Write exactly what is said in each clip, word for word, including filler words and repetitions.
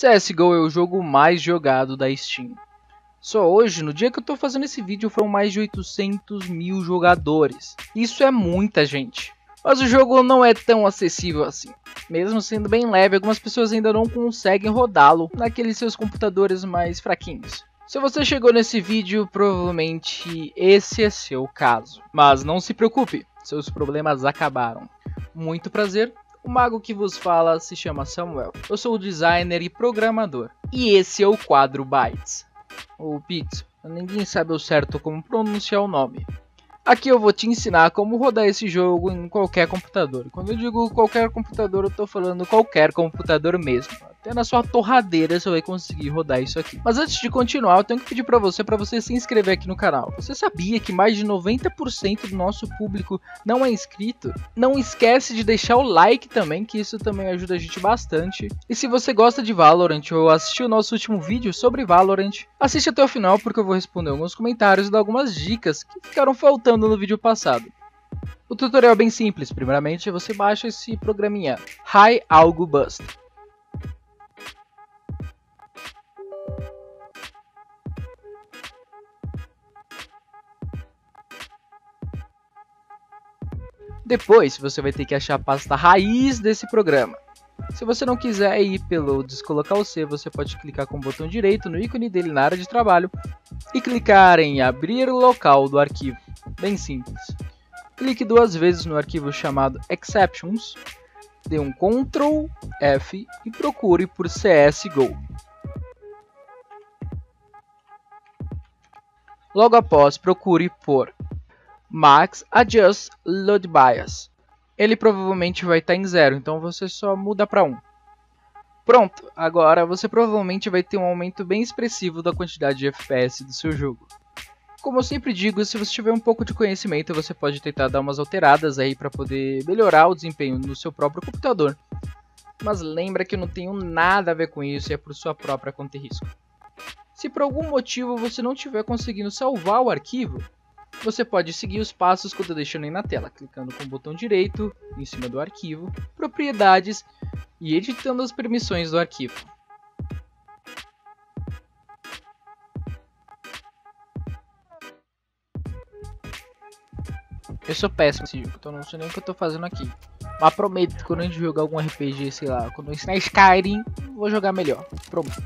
C S G O é o jogo mais jogado da Steam. Só hoje, no dia que eu tô fazendo esse vídeo, foram mais de oitocentos mil jogadores. Isso é muita gente. Mas o jogo não é tão acessível assim. Mesmo sendo bem leve, algumas pessoas ainda não conseguem rodá-lo naqueles seus computadores mais fraquinhos. Se você chegou nesse vídeo, provavelmente esse é seu caso. Mas não se preocupe, seus problemas acabaram. Muito prazer. O mago que vos fala se chama Samuel, eu sou designer e programador, e esse é o Quadro Bytes, ou Pizza, ninguém sabe ao certo como pronunciar o nome. Aqui eu vou te ensinar como rodar esse jogo em qualquer computador. Quando eu digo qualquer computador, eu tô falando qualquer computador mesmo. Até na sua torradeira você vai conseguir rodar isso aqui. Mas antes de continuar, eu tenho que pedir pra você, pra você se inscrever aqui no canal. Você sabia que mais de noventa por cento do nosso público não é inscrito? Não esquece de deixar o like também, que isso também ajuda a gente bastante. E se você gosta de Valorant ou assistiu o nosso último vídeo sobre Valorant, assiste até o final porque eu vou responder alguns comentários e dar algumas dicas que ficaram faltando no vídeo passado. O tutorial é bem simples. Primeiramente você baixa esse programinha HiAlgoBoost. Depois você vai ter que achar a pasta raiz desse programa. Se você não quiser ir pelo descolocar o C, você pode clicar com o botão direito no ícone dele na área de trabalho e clicar em abrir local do arquivo. Bem simples. Clique duas vezes no arquivo chamado Exceptions, dê um Ctrl F e procure por C S G O. Logo após, procure por Max Adjust Load Bias. Ele provavelmente vai estar em zero, então você só muda para um. Pronto, agora você provavelmente vai ter um aumento bem expressivo da quantidade de F P S do seu jogo. Como eu sempre digo, se você tiver um pouco de conhecimento, você pode tentar dar umas alteradas aí para poder melhorar o desempenho no seu próprio computador. Mas lembra que eu não tenho nada a ver com isso e é por sua própria conta e risco. Se por algum motivo você não estiver conseguindo salvar o arquivo, você pode seguir os passos que eu estou deixando aí na tela, clicando com o botão direito em cima do arquivo, propriedades e editando as permissões do arquivo. Eu sou péssimo nesse jogo, então não sei nem o que eu tô fazendo aqui. Mas prometo que quando a gente jogar algum R P G, sei lá, quando eu ensinar Skyrim, vou jogar melhor. Prometo.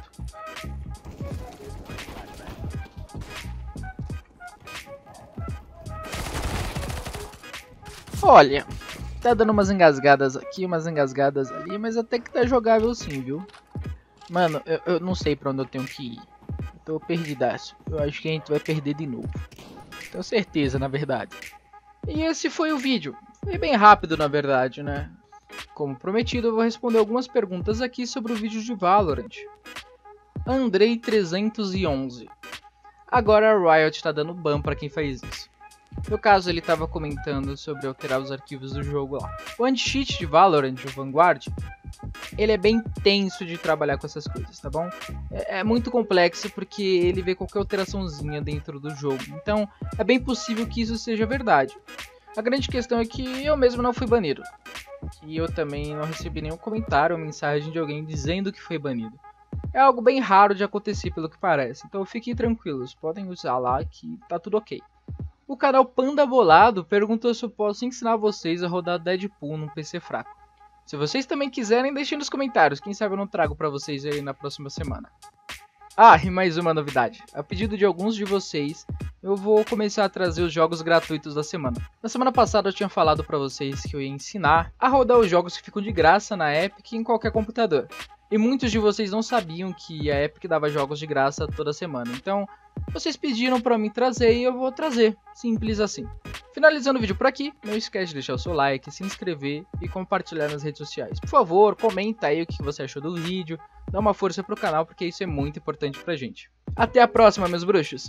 Olha, tá dando umas engasgadas aqui, umas engasgadas ali, mas até que tá jogável sim, viu? Mano, eu, eu não sei pra onde eu tenho que ir. Eu tô perdidaço. Eu acho que a gente vai perder de novo. Tenho certeza, na verdade. E esse foi o vídeo. Foi bem rápido, na verdade, né? Como prometido, eu vou responder algumas perguntas aqui sobre o vídeo de Valorant. Andrei trezentos e onze. Agora a Riot tá dando ban pra quem faz isso. No caso, ele tava comentando sobre alterar os arquivos do jogo lá. O anti-cheat de Valorant, o Vanguard, ele é bem tenso de trabalhar com essas coisas, tá bom? É, é muito complexo porque ele vê qualquer alteraçãozinha dentro do jogo. Então, é bem possível que isso seja verdade. A grande questão é que eu mesmo não fui banido. E eu também não recebi nenhum comentário ou mensagem de alguém dizendo que foi banido. É algo bem raro de acontecer pelo que parece. Então, fiquem tranquilos, podem usar lá que tá tudo ok. O canal Panda Bolado perguntou se eu posso ensinar vocês a rodar Deadpool num P C fraco. Se vocês também quiserem, deixem nos comentários, quem sabe eu não trago pra vocês aí na próxima semana. Ah, e mais uma novidade. A pedido de alguns de vocês, eu vou começar a trazer os jogos gratuitos da semana. Na semana passada eu tinha falado pra vocês que eu ia ensinar a rodar os jogos que ficam de graça na Epic em qualquer computador. E muitos de vocês não sabiam que a Epic dava jogos de graça toda semana, então vocês pediram pra mim trazer e eu vou trazer, simples assim. Finalizando o vídeo por aqui, não esquece de deixar o seu like, se inscrever e compartilhar nas redes sociais. Por favor, comenta aí o que você achou do vídeo, dá uma força pro canal porque isso é muito importante pra gente. Até a próxima, meus bruxos!